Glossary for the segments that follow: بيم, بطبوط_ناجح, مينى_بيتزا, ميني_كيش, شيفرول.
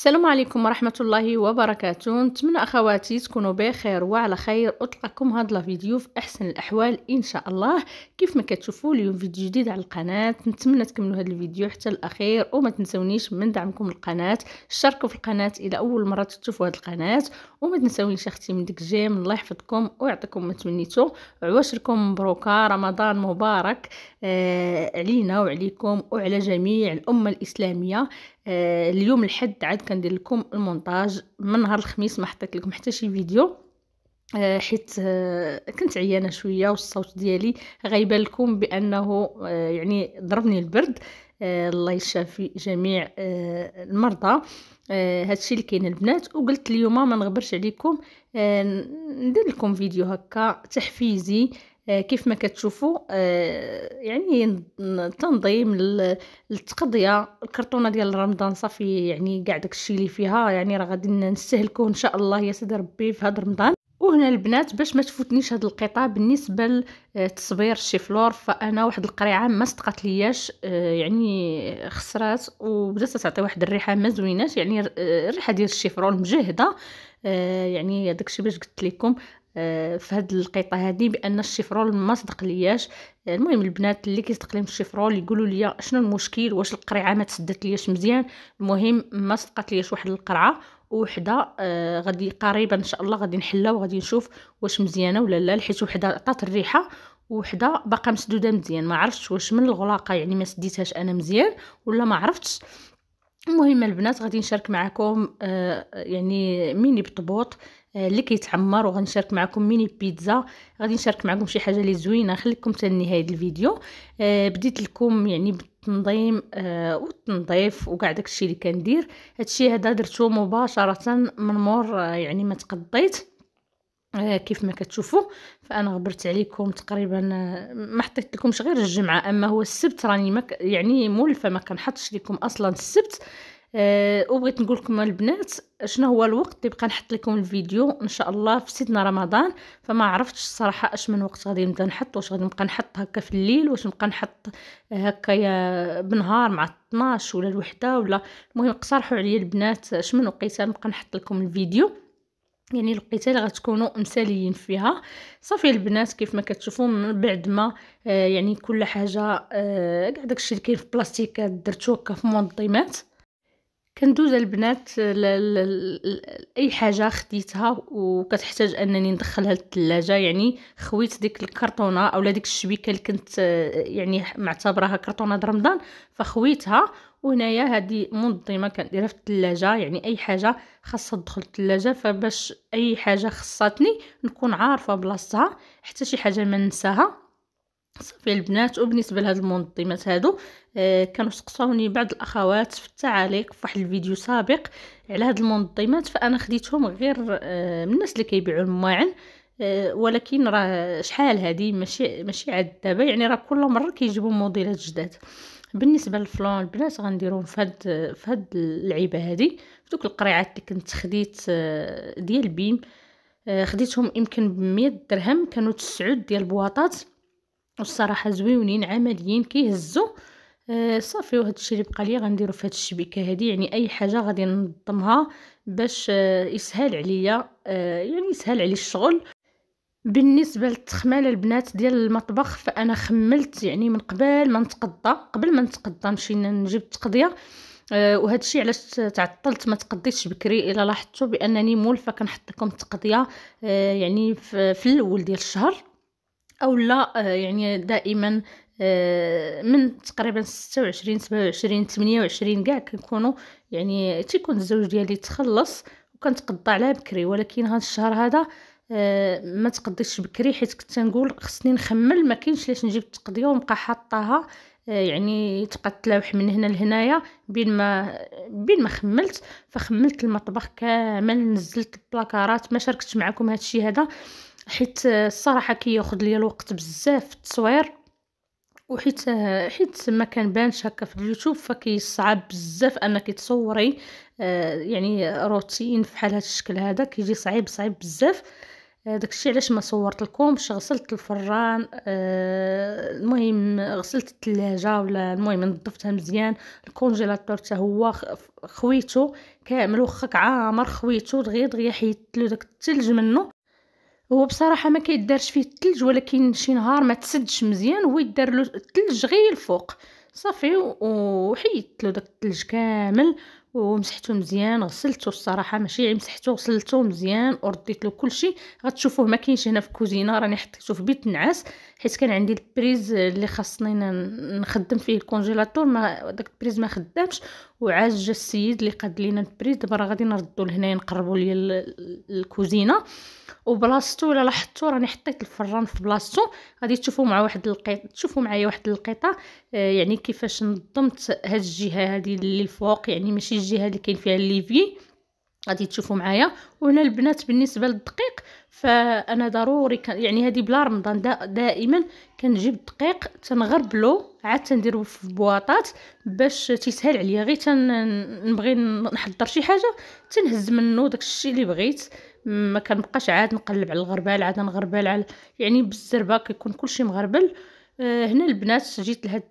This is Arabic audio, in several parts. السلام عليكم ورحمه الله وبركاته. نتمنى اخواتي تكونوا بخير وعلى خير. اطلقكم هذا الفيديو في احسن الاحوال ان شاء الله. كيف ما كتشوفوا اليوم فيديو جديد على القناه، نتمنى تكملوا هذا الفيديو حتى الاخير، وما تنسونيش من دعمكم للقناه. اشتركوا في القناه الى اول مره تشوفوا هذه القناه، وما تنسونيش اختي من ديك جيم. الله يحفظكم ويعطيكم ما تمنيتو. عواشركم مبروكه، رمضان مبارك علينا وعليكم وعلى جميع الامه الاسلاميه. اليوم الحد عاد كندير لكم المونتاج. من نهار الخميس ما حطيت لكم حتى شي فيديو حيت كنت عيانه شويه، والصوت ديالي غايبان لكم بانه يعني ضربني البرد. الله يشافي جميع المرضى. هادشي اللي كاين البنات. وقلت اليوم ما نغبرش عليكم، ندير لكم فيديو هكا تحفيزي. كيف ما كتشوفوا يعني تنظيم للتقضيه. الكرتونه ديال رمضان صافي يعني كاع داكشي اللي فيها يعني راه غادي نستهلكوه ان شاء الله يا سيدي ربي في هذا رمضان. وهنا البنات باش ما تفوتنيش هاد القطعه بالنسبه لتصبير الشيفلور، فانا واحد القريعه ما صدقت لياش، يعني خسرات وبدات تعطي واحد الريحه ما زويناش، يعني الريحه ديال الشيفلور مجهده. يعني داكشي باش قلت لكم في هاد القطعه هذه بان الشيفرول ما صدق لياش. المهم البنات اللي كيصدق لهم الشيفرول يقولوا لي شنو المشكل، واش القرعه ما تسدت لياش مزيان. المهم ما صدقت لياش واحد القرعه وحده، غادي قريبا ان شاء الله غادي نحلها وغادي نشوف واش مزيانه ولا لا، حيت وحده عطات الريحه وحده باقا مسدوده مزيان. ما عرفتش واش من الغلاقه يعني ما سديتهاش انا مزيان ولا ما عرفتش. المهم البنات غادي نشارك معكم يعني ميني بطبوط اللي كيتعمر، وغنشارك معكم ميني بيتزا. غادي نشارك معكم شي حاجه اللي زوينه، خليكم حتى لنهايه الفيديو. بديت لكم يعني بالتنظيم والتنظيف وكاع داكشي اللي كندير. هادشي هذا درتو مباشره من مور يعني ما تقضيت. كيف ما كتشوفوا فانا غبرت عليكم تقريبا، ما حطيت لكمش غير الجمعه، اما هو السبت راني ما يعني مولفه ما كنحطش لكم اصلا السبت. وبغيت نقول لكم البنات شنو هو الوقت اللي بقى نحط لكم الفيديو ان شاء الله في سيدنا رمضان. فما عرفتش الصراحه اش من وقت غادي نبدا نحط، واش غادي نبقى نحط هكا في الليل، واش نبقى نحط هكا يا بنهار مع 12 ولا الوحده ولا. المهم اقترحوا عليا البنات اش من وقيته نبقى نحط لكم الفيديو، يعني الوقيته اللي غتكونوا مثاليين فيها. صافي البنات كيف ما كتشوفوا من بعد ما يعني كل حاجه كاع داكشي اللي كاين في بلاستيكات درتو هكا في منظمات. كندوز البنات اي حاجه خديتها وكتحتاج انني ندخلها للثلاجه، يعني خويت ديك الكرتونه اولا ديك الشبيكه اللي كنت يعني معتبراها كرتونه رمضان فخويتها. وهنايا هذه منظمه كنديرها في الثلاجه، يعني اي حاجه خاصها تدخل الثلاجه، فباش اي حاجه خصاتني نكون عارفه بلاصتها حتى شي حاجه ما ننساها. صافي البنات. وبالنسبه لهاد المنظمات هادو كانوا سقساوني بعض الاخوات في التعاليق في واحد الفيديو سابق على هاد المنظمات، فانا خديتهم غير من الناس اللي كيبيعوا المواعن، ولكن راه شحال هذه ماشي عاد دابا، يعني راه كل مره كيجيبوا موديلات جداد. بالنسبه للفلون البنات غنديرهم في هاد اللعيبه هذه، في دوك القريعات اللي كنت خديت ديال بيم، خديتهم يمكن ب100 درهم، كانوا 9 ديال البواطات، والصراحه زويونين عمليين كيهزوا. صافي. وهذا الشيء اللي بقى لي غنديرو في هذه الشبكه هذه، يعني اي حاجه غادي ننظمها باش يسهل عليا، يعني يسهل علي الشغل. بالنسبه للتخماله البنات ديال المطبخ فانا خملت يعني من قبل ما نتقضى مشينا نجيب التقضيه. وهذا الشيء علاش تعطلت ما تقضيتش بكري، الا لاحظتوا بانني مولفه كنحط لكم التقضيه يعني في الاول ديال الشهر اولا، يعني دائما من تقريبا 26 27 28 كاع كنكونوا يعني تيكون الزوج ديالي تخلص وكنتقضى عليها بكري. ولكن هذا الشهر هذا ما تقضيتش بكري حيت كنت نقول خصني نخمل، ما كاينش لاش نجيب التقضيه ونبقى حاطاها يعني تبقى تلاوح من هنا لهنايا بين ما خملت. فخملت المطبخ كامل، نزلت البلاكارات، ما شاركتش معكم هذا الشيء هذا حيت الصراحه كياخذ ليا الوقت بزاف في التصوير، وحيت ما كنبانش هكا في اليوتيوب فكيصعب بزاف انك تصوري يعني روتين فحال هذا الشكل هذا، كيجي صعيب بزاف. داكشي علاش ما صورت لكمش. غسلت الفران، المهم غسلت الثلاجه، ولا المهم نظفتها مزيان. الكونجيلاتور حتى هو خويته كامل، واخا عامر خويته دغيا دغيا حيدت له داك الثلج منه. هو بصراحه ما كيدارش فيه الثلج، ولكن شي نهار ما تسدش مزيان هو يدار له الثلج غير الفوق صافي. وحيدت له داك الثلج كامل ومسحته مزيان، غسلته الصراحه ماشي مسحته، غسلته مزيان ورديت له كلشي. غتشوفوه ما كاينش هنا في الكوزينه، راني حطيته في بيت النعاس حيت كان عندي البريز اللي خاصني نخدم فيه الكونجيلاتور، ما داك البريز ما خدامش. وعاج جا السيد اللي قاد لينا البريز، دابا راه غادي نردو لهنا نقربوا ليا الكوزينه وبلاصتو. الا لاحظتو راني حطيت الفران في بلاصتو، غادي تشوفوا مع واحد القيط، تشوفوا معايا واحد القيطه يعني كيفاش نظمت هاد الجهه هادي اللي الفوق، يعني ماشي الجهه اللي كاين فيها الليفي، غادي تشوفوا معايا. وهنا البنات بالنسبه للدقيق فانا ضروري يعني هذه بلا رمضان دائما كنجيب الدقيق تنغربلو عاد تنديرو في بواطات باش تسهل عليا، غير تنبغي نحضر شي حاجه تنهز منه داك الشيء اللي بغيت، ما كنبقاش عاد نقلب على الغربال عاد نغربل على يعني بالزربه كيكون كلشي مغربل. هنا البنات جيت لهاد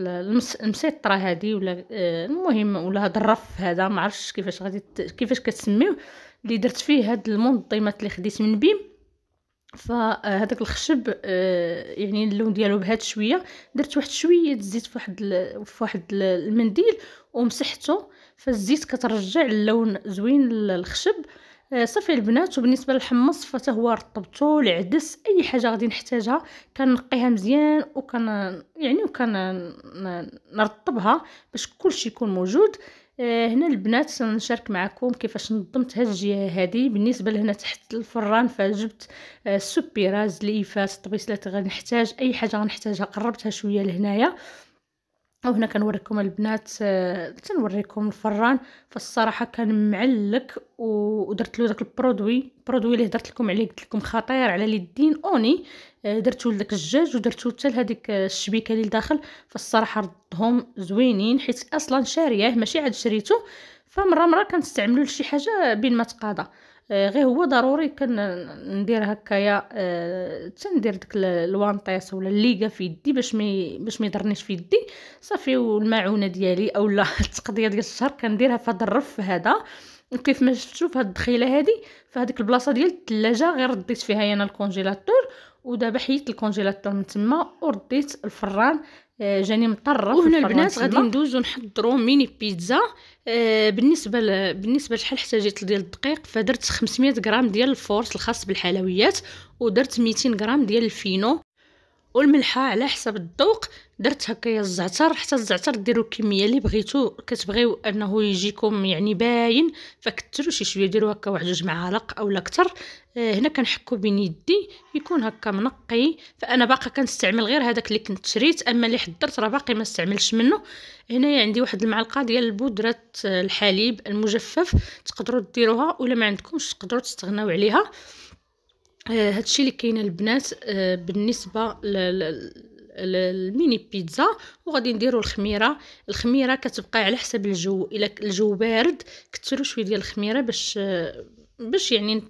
المسيطره هذه ولا المهم ولا هاد الرف هذا ما عرفتش كيفاش غادي كيفاش كتسميوه اللي درت فيه هاد المنظمات اللي خديت من بيم. فهذاك الخشب يعني اللون ديالو بهاد شويه، درت واحد شويه الزيت في واحد المنديل ومسحته، فالزيت كترجع اللون زوين للخشب صافي البنات. وبالنسبه للحمص فتا هو رطبته، العدس اي حاجه غادي نحتاجها كنقيها مزيان نرطبها باش كلشي يكون موجود. هنا البنات نشارك معكم كيفاش نظمت هاد الجهه هذه. بالنسبه لهنا تحت الفران فجبت السوبيراز، ليفات، الطبيسلات اللي غنحتاج، اي حاجه غنحتاجها قربتها شويه لهنايا. وهنا كنوريكم البنات تنوريكم الفران، فالصراحه كان معلك ودرت له داك البرودوي اللي هضرت لكم عليه، قلت لكم خطير على اليدين اوني. درتو لداك الدجاج ودرتو حتى لهذيك الشبيكه اللي لداخل، فالصراحه ردهم زوينين حيت اصلا شارياه ماشي عاد شريته، فمره مره كنستعملو لشي حاجه بين ما تقاضى. غير هو ضروري كندير هكايا تندير ديك الوانطيس ولا الليقه في يدي باش ما يضرنيش في يدي صافي. والماعونه ديالي اولا التقضيه ديال الشهر كنديرها في هذا الرف هذا، وكيف ما شفتوا في هاد الدخيله هذه فهاديك البلاصه ديال الثلاجه غير رديت فيها انا الكونجيلاتور، ودابا حيدت الكونجيلاتور من تما ورديت الفران جاني مطرف. وهنا البنات غادي ندوزو نحضروا ميني بيتزا. بالنسبه لشحال احتاجيت ديال الدقيق فدرت 500 غرام ديال الفورس الخاص بالحلويات، ودرت 200 غرام ديال الفينو، والملحه على حسب الذوق. درت هكايا الزعتر، حتى الزعتر ديروا الكميه اللي بغيتو، كتبغيو انه يجيكم يعني باين فكثروا شي شويه، ديروا هكا واحد 2 معالق اولا اكثر. هنا كنحكو بين يدي يكون هكا منقي، فانا باقا كنستعمل غير هذاك اللي كنت شريت، اما اللي حضرت راه باقي ما استعملش منه. هنايا عندي واحد المعلقه ديال بودره الحليب المجفف، تقدروا ديروها ولا ما عندكمش تقدروا تستغناو عليها. هادشي اللي كاين البنات بالنسبه للميني بيتزا. وغادي نديروا الخميره كتبقى على حسب الجو، الا الجو بارد كثروا شويه ديال الخميره باش يعني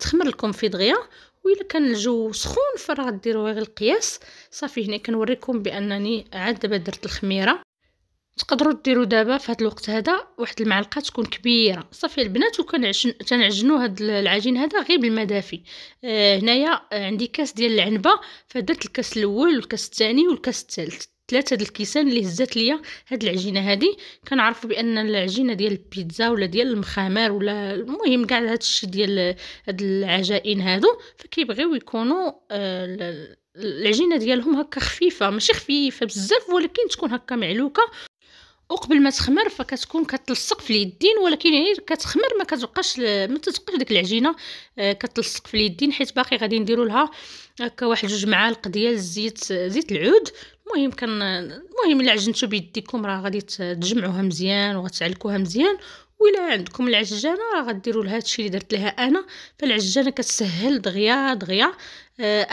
تخمر لكم في دغيا، وإلا كان الجو سخون فراه ديروها غير القياس صافي. هنا كنوريكم بانني عاد دابا درت الخميره، تقدروا ديروا دابا في هذا الوقت هذا واحد المعلقه تكون كبيره صافي البنات. تنعجنوا هاد العجين هذا غير بالمدافي. هنايا عندي كاس ديال العنبه، فدرت الكاس الاول والكاس الثاني والكاس الثالث، 3 د الكيسان اللي هزات ليا هاد العجينه هادي. كنعرفوا بان العجينه ديال البيتزا ولا ديال المخامر ولا المهم كاع هاد الشيء ديال هاد العجائن هادو فكيبغيو يكونوا العجينه ديالهم هكا خفيفه، ماشي خفيفه بزاف ولكن تكون هكا معلوكه، وقبل ما تخمر فكتكون كتلصق في اليدين، ولكن يعني كتخمر ما تتبقاش ديك العجينه كتلصق في اليدين، حيت باقي غادي نديروا لها هكا واحد 2 معالق ديال زيت العود. المهم الا عجنتو بيديكم راه غادي تجمعوها مزيان وغتعلكوها مزيان، ولا عندكم العجانه راه غديروا لها هادشي اللي درت لها انا، فالعجانه كتسهل دغيا دغيا.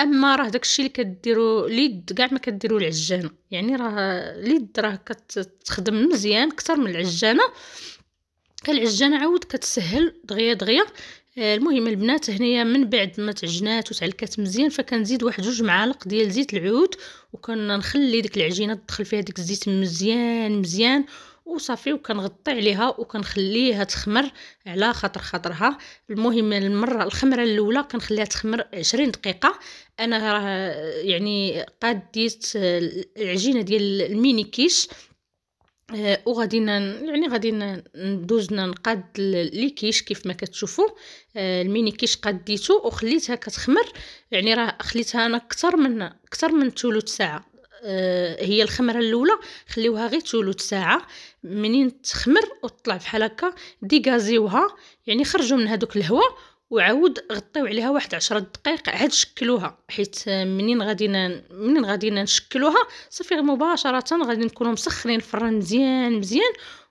اما راه داكشي اللي كديروا اليد كاع ما كديروا العجانه، يعني راه اليد راه كتخدم مزيان اكثر من العجانه، العجانه عاود كتسهل دغيا دغيا. المهم البنات هنايا من بعد ما تعجنات وتعلكات مزيان فكنزيد واحد 2 معالق ديال زيت العود، وكنخلي ديك العجينه تدخل فيها ديك الزيت مزيان وصافي، وكنغطي عليها وكنخليها تخمر على خاطرها. المهم المره الخمره الاولى كنخليها تخمر 20 دقيقه. انا راه يعني قاديت العجينه ديال الميني كيش وغادي يعني غادي ندوزنا نقاد لي كيش كيف ما كتشوفوا. الميني كيش قديته وخليتها كتخمر، يعني راه خليتها انا اكثر من ثلث ساعه. هي الخمره الاولى خليوها غير ثلث ساعه، منين تخمر وتطلع بحال هكا ديغازيوها، يعني خرجوا من هذوك الهواء وعاود غطيو عليها واحد 10 دقائق عاد شكلوها، حيت منين غادي نشكلوها صافي مباشره غادي نكونوا مسخرين الفرن مزيان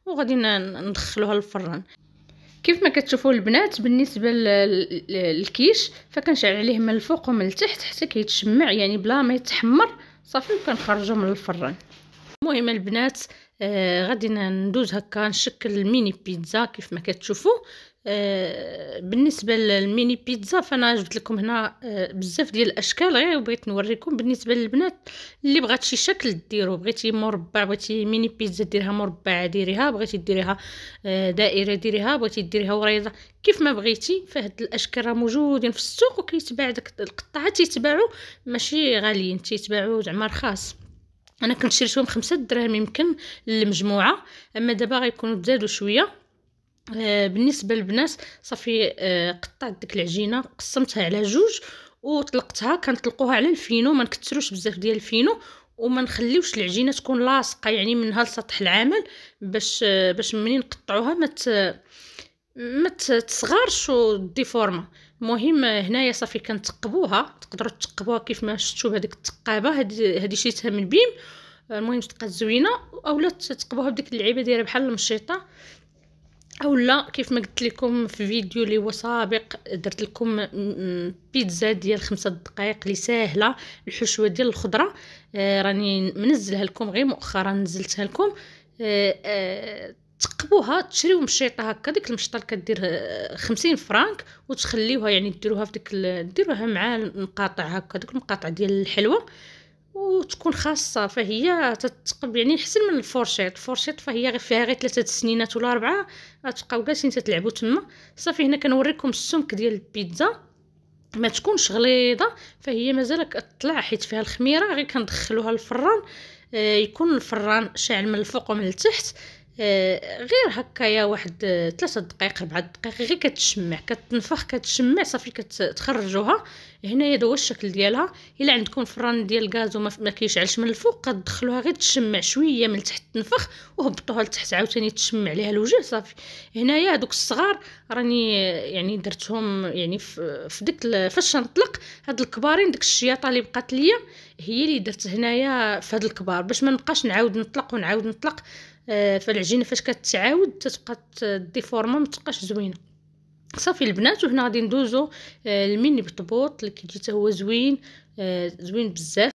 وغادي ندخلوها للفرن. كيف ما كتشوفوا البنات بالنسبه للكيش فكنشعل عليه من الفوق ومن التحت حتى كيتشمع، يعني بلا ما يتحمر صافي وكنخرجو من الفرن. المهم البنات غادي ندوز هكا نشكل الميني بيتزا كيف ما كتشوفوا. بالنسبه للميني بيتزا فانا جبت لكم هنا بزاف ديال الاشكال، غير بغيت نوريكم بالنسبه للبنات اللي بغات شي شكل ديرو، بغيتي مربع بغيتي ميني بيتزا ديرها مربعه ديريها، بغيتي ديريها دائره ديريها، بغيتي ديريها وريضه، كيف ما بغيتي. فهاد الاشكال راه موجودين في السوق وكيتباع، داك القطعات تيتباعوا ماشي غاليين، تيتباعوا زعما رخاص. انا كنت شريتهم 5 دراهم يمكن للمجموعه، اما دابا غيكونوا تزادوا شويه. بالنسبه للبنات صافي قطعت ديك العجينه قسمتها على 2 وطلقتها، كنطلقوها على الفينو، ما نكثروش بزاف ديال الفينو وما نخليوش العجينه تكون لاصقه يعني منها لسطح العمل، باش منين نقطعوها ما تصغرش ودي فورما. المهم هنايا صافي كنتقبوها، تقدروا تقبوها كيف ما شفتوا بهذيك التقابه، هذه شريتها من بيم. المهم تبقى زوينه، اولا تقبوها بديك اللعيبه دايره بحال المشيطه، اولا كيف ما قلت لكم في فيديو اللي هو سابق درت لكم بيتزا ديال 5 دقائق اللي ساهله، الحشوه ديال الخضره راني منزلها لكم غير مؤخرا نزلتها لكم. تقبوها تشريو مشيطه هكا، ديك المشيطه اللي كدير 50 فرانك، وتخليوها يعني ديروها في ديك ديروها مع المقاطع هكا، دوك المقاطع ديال الحلوه، وتكون خاصه فهي تتقب يعني احسن من الفورشيط فهي غير فيها غير 3 سنينات ولا 4، غتبقاو جالسين تتلعبوا تما. صافي هنا كنوريكم السمك ديال البيتزا، ما تكونش غليظه فهي مازال كتطلع حيت فيها الخميره، غير كندخلوها للفران. يكون الفران شاعل من الفوق ومن التحت، غير هكايا واحد 3 دقائق 4 دقائق، غير كتشمع كتنفخ كتشمع صافي كتخرجوها. هنايا هو الشكل ديالها، الا عندكم فران ديال الغاز وما كيشعلش من الفوق كتدخلوها غير تشمع شويه من تحت تنفخ، وهبطوها لتحت عاوتاني تشمع عليها الوجه صافي. هنايا هذوك الصغار راني يعني درتهم يعني في ديك فاش نطلق هاد الكبارين، ديك الشياطه اللي بقات ليا هي اللي درت هنايا في هاد الكبار باش ما نبقاش نعاود نطلق. فالعجينه فاش كتعاود تتبقى دي فورما ما تبقاش زوينه. صافي البنات، وهنا غادي ندوزو الميني بطبوط اللي كيجي حتى هو زوين بزاف.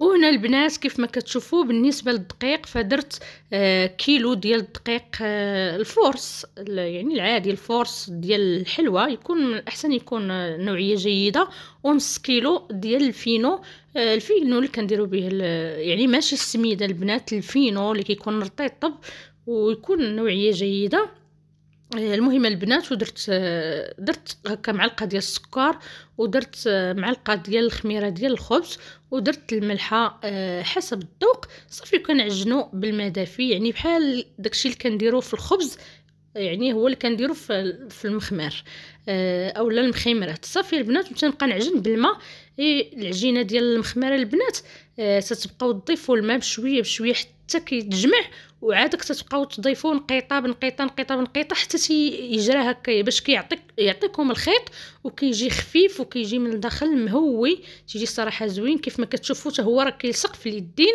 وهنا البنات كيف ما كتشوفوا بالنسبه للدقيق فدرت 1 كيلو ديال الدقيق الفورس، يعني العادي الفورس ديال الحلوه، يكون من الاحسن يكون نوعيه جيده، و1/2 كيلو ديال الفينو. الفينو اللي كنديروا به يعني ماشي السميده البنات، الفينو اللي كيكون رطيب ويكون نوعيه جيده. المهم البنات درت هكا معلقه ديال السكر، ودرت معلقه ديال الخميره ديال الخبز، ودرت الملحه حسب الذوق. صافي كنعجنوا بالماء دافي، يعني بحال داكشي اللي كنديرو في الخبز، يعني هو اللي كنديرو في المخمار اولا المخيمرات. صافي البنات وتنبقى نعجن بالماء. العجينه ديال المخمره البنات تتبقاو تضيفوا الماء بشويه حتى كيتجمع، وعادك تتبقاو تضيفوا نقيطه حتى يجرى هكايا باش يعطيكم الخيط، وكيجي خفيف وكيجي من الداخل مهوي، تيجي صراحه زوين. كيف ما كتشوفوا حتى هو راه كيلصق في اليدين.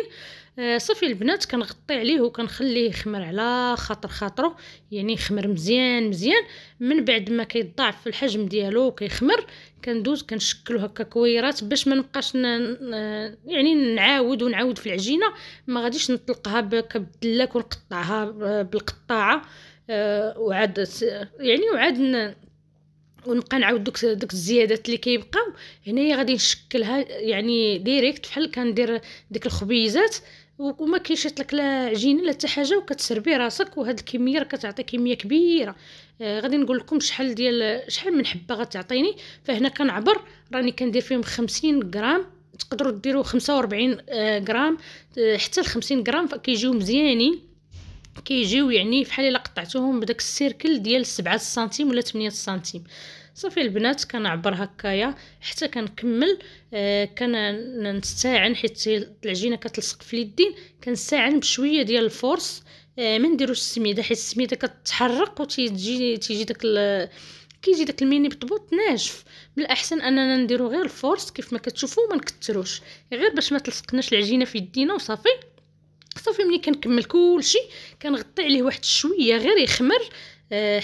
صافي البنات كنغطي عليه وكنخليه يخمر على خاطرو، يعني يخمر مزيان مزيان. من بعد ما كيضاعف في الحجم ديالو وكيخمر كندوز كنشكلو هكا كويرات باش ما نبقاش يعني نعاود في العجينه، ما غاديش نطلقها بالدلاك ونقطعها بالقطاعه وعاد يعني ونبقى نعاود دوك الزيادات اللي كيبقاو. هنايا غادي نشكلها يعني ديريكت بحال كندير ديك الخبيزات وما كيشيط لك لا عجينه لا حتى حاجه وكتسربي راسك، وهاد الكميه راه كتعطي كميه كبيره. غادي نقول لكم شحال من حبه غتعطيني. فهنا كنعبر راني كندير فيهم 50 غرام، تقدروا ديروا 45 غرام حتى ل 50 غرام، فكيجيو مزيانين كيجيو يعني فحال الا قطعتوهم بداك السيركل ديال 7 سنتيم ولا 8 سنتيم. صافي البنات كنعبر هكايا حتى كنكمل. كنستعن حيت العجينه كتلصق في اليدين، كنستعن بشويه ديال الفورس. ما نديروش السميده حيت السميده كتحرق وتيجي داك كيجي داك الميني بطبوط ناشف. من الاحسن اننا نديرو غير الفورس كيف ما كتشوفوا، ما نكتروش غير باش ما تلصقناش العجينه في يدينا وصافي. صافي ملي كنكمل كلشي كنغطي عليه واحد شويه غير يخمر،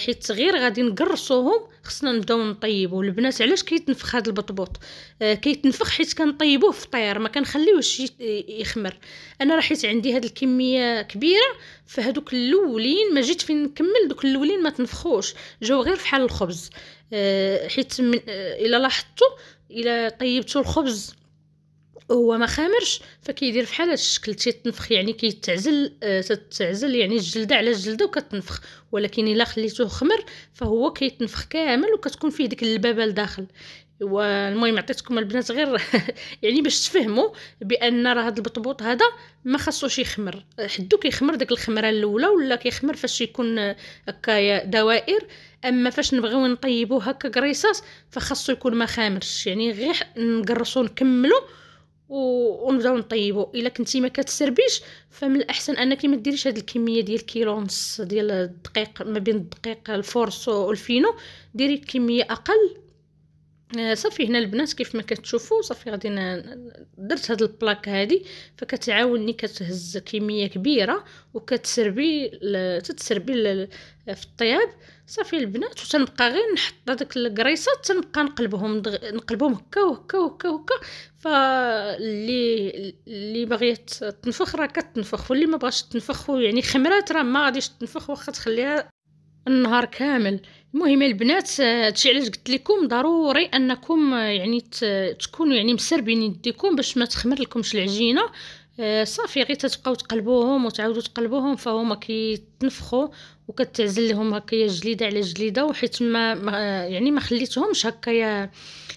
حيت غير غادي نقرصوهم خصنا نبداو نطيبو. البنات علاش كيتنفخ هذا البطبوط؟ كيتنفخ حيت كنطيبوه في طير، ما كنخليوهش يخمر. انا راه حيت عندي هاد الكميه كبيره، فهادوك الاولين ما جيت فين نكمل، دوك الاولين ما تنفخوش، جاو غير فحال الخبز. حيت الا لاحظتوا الا طيبتوا الخبز هو ما خامرش فكيدير فحال هذا الشكل، تيتنفخ يعني كيتعزل. تتعزل يعني الجلده على الجلده وكتنفخ، ولكن الا خليتوه خمر فهو كيتنفخ كامل وكتكون فيه ديك اللبابه لداخل. والمهم عطيتكم البنات غير يعني باش تفهموا بان راه هذا البطبوط هذا ما خاصوش يخمر، حدو كيخمر داك الخمره الاولى ولا كيخمر فاش يكون هكايا دوائر. اما فاش نبغيو نطيبوه هكا كريصاص فخاصو يكون ما خامرش، يعني غير نقرصو نكملو ونبداو نطيبو. الا كنتي ما كتسربيش فمن الاحسن انك ما ديريش هاد الكميه ديال كيلو ونص ديال الدقيق، ما بين الدقيق الفورس والفينو ديري كميه اقل. صافي هنا البنات كيف ما كتشوفوا صافي غادي درت هاد البلاك هادي، فكتعاوني كتهز كميه كبيره وكتسربي في الطياب. صافي البنات وتنبقى غير نحط هذوك الكريصات، تنبقى نقلبهم هكا وهكا وهكا وهكا. فاللي بغيت تنفخ راه كتنفخ، واللي ما بغاش تنفخ يعني خمرات راه ما غاديش تنفخ واخا تخليها النهار كامل. المهم البنات هادشي علاش قلت لكم ضروري انكم يعني تكونوا يعني مسربين يديكم باش ما تخمر لكمش العجينه. صافي غير تبقاو تقلبوهم وتعاودوا تقلبوهم فهما كيتنفخوا وكتعزل لهم هكايا جليده على جليده. وحيت ما خليتهمش هكايا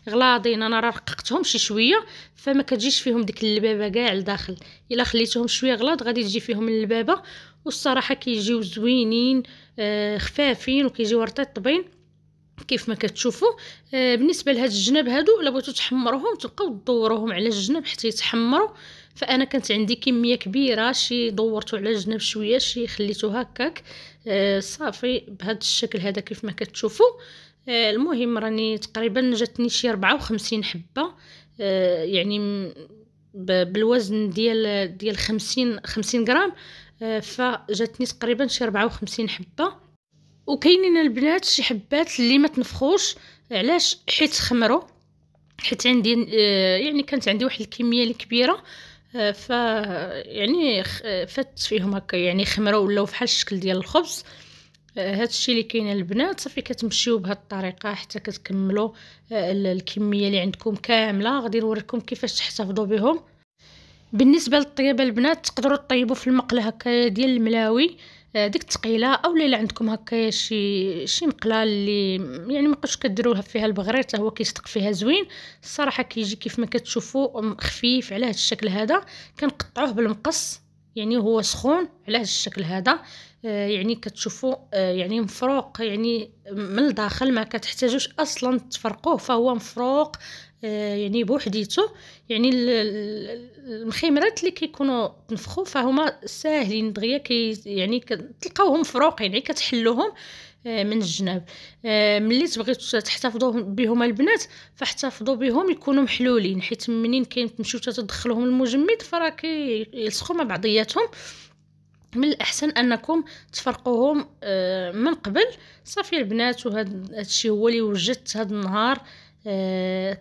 غلاضين، انا راه رققتهم شي شويه فما كتجيش فيهم ديك اللبابه كاع لداخل. الا خليتهم شويه غلاض غادي تجي فيهم اللبابه، والصراحه كيجيو زوينين خفافين وكيجيو رطبين كيف ما كتشوفوا. بالنسبه لهاد الجناب هادو الا بغيتو تحمروهم تبقاو تدوروهم على الجناب حتى يتحمروا. فانا كانت عندي كميه كبيره، شي دورتو على الجناب شويه، شي خليتو هكاك. صافي بهذا الشكل هذا كيف ما كتشوفوا. المهم راني تقريبا جاتني شي 54 حبه، يعني بالوزن ديال 50 غرام، فجاتني تقريبا شي 54 حبه. وكاينين البنات شي حبات اللي ما تنفخوش، علاش؟ حيت خمروا، حيت عندي يعني كانت عندي واحد الكميه الكبيره ف يعني فات فيهم هكا يعني خمروا ولاو فحال الشكل ديال الخبز. هادشي اللي كاين البنات. صافي كتمشيو بهاد الطريقه حتى كتكملوا الكميه اللي عندكم كامله. غادي نوريكم كيفاش تحتفظوا بهم. بالنسبه للطيابه البنات تقدروا طيبوا في المقله هكا ديال الملاوي ديك الثقيله، اولا الا عندكم هكا شي مقله اللي يعني ما بقاش كديروها فيها البغرير حتى هو كيستق فيها زوين. الصراحه كيجي كيف ما كتشوفوا خفيف على هذا الشكل هذا. كنقطعوه بالمقص يعني هو سخون على هذا الشكل هذا، يعني كتشوفوا يعني مفروق يعني من الداخل، ما كتحتاجوش اصلا تفرقوه فهو مفروق يعني بوحديته. يعني المخيمرات اللي كيكونوا تنفخوا فهما ساهلين دغيا يعني كتلقاوهم مفروقين، يعني كتحلوهم من الجناب. ملي تبغي تحتفظوا بهم البنات فاحتفظوا بهم يكونوا محلولين، حيت منين كتمشيو تدخلوهم المجمد فراه كيلصقوا مع بعضياتهم. من الاحسن انكم تفرقوهم من قبل. صافي البنات، وهذا الشيء هو اللي وجدت هذا النهار.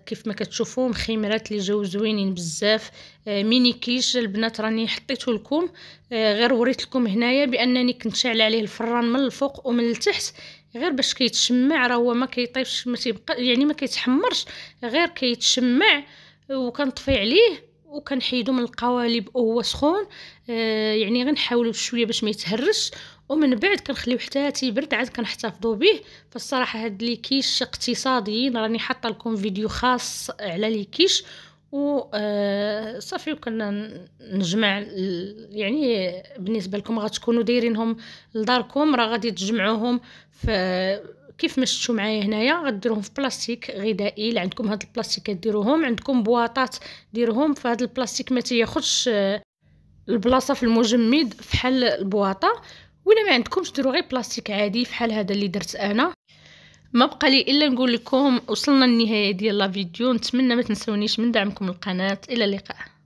كيف ما كتشوفوا مخيمرات اللي جاو زوينين بزاف. ميني كيش البنات راني حطيته لكم، غير وريت لكم هنايا بانني كنت شاعله عليه الفران من الفوق ومن التحت، غير باش كيتشمع. راه هو ما كيطيبش، ما تيبقى يعني ما كيتحمرش، غير كيتشمع. وكنطفي عليه وكنحيدو من القوالب وهو سخون. يعني غنحاولو بشويه باش ما يتهرش، ومن بعد كنخليو حتى تيبرد عاد كنحتفظوا به. فالصراحه هاد لي كيش اقتصاديين، راني حاطه لكم فيديو خاص على لي كيش. وصافي كنا نجمع يعني بالنسبه لكم غتكونوا دايرينهم لداركم، راه غادي تجمعوهم كيف ما شفتوا معايا هنايا. غديروهم في بلاستيك غذائي، اللي عندكم هاد البلاستيكات ديروهم، عندكم بواطات ديروهم. فهاد البلاستيك ما تياخذش البلاصه في المجمد فحال البواطه، ولا ما عندكمش ديروا غير بلاستيك عادي فحال هذا اللي درت انا. ما بقى لي الا نقول لكم وصلنا للنهايه ديال لا فيديو. نتمنى ما تنسونيش من دعمكم القناه. الى اللقاء.